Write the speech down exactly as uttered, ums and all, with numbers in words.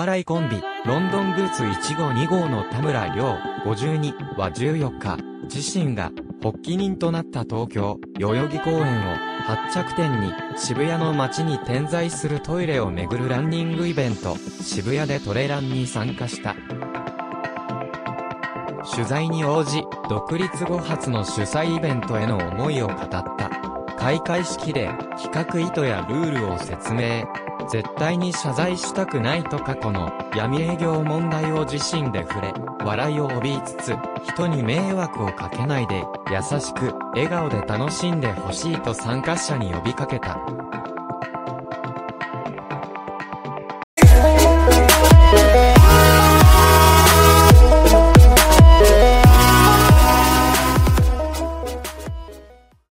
笑いコンビ、ロンドンブーツいちごうにごうの田村亮、ごじゅうにはじゅうよっか、自身が発起人となった東京、代々木公園を発着点に渋谷の街に点在するトイレを巡るランニングイベント、渋谷でトレランに参加した。取材に応じ、独立後初の主催イベントへの思いを語った。開会式で企画意図やルールを説明。絶対に謝罪したくないと過去の闇営業問題を自身で触れ、笑いを帯びつつ、人に迷惑をかけないで、優しく、笑顔で楽しんでほしいと参加者に呼びかけた。